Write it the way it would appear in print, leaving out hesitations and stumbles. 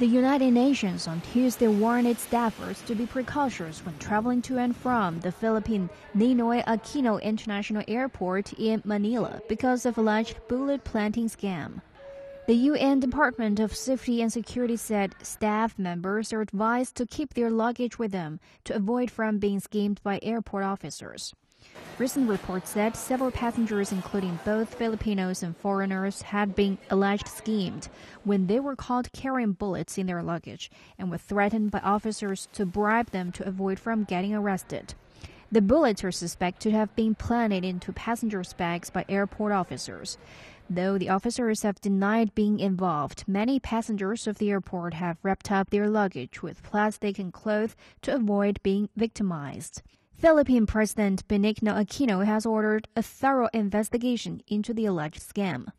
The United Nations on Tuesday warned its staffers to be precautious when traveling to and from the Philippine Ninoy Aquino International Airport in Manila because of alleged bullet planting scam. The UN Department of Safety and Security said staff members are advised to keep their luggage with them to avoid from being scammed by airport officers. Recent reports said several passengers, including both Filipinos and foreigners, had been alleged scammed when they were caught carrying bullets in their luggage and were threatened by officers to bribe them to avoid from getting arrested. The bullets are suspected to have been planted into passengers' bags by airport officers. Though the officers have denied being involved, many passengers of the airport have wrapped up their luggage with plastic and cloth to avoid being victimized. Philippine President Benigno Aquino has ordered a thorough investigation into the alleged scam.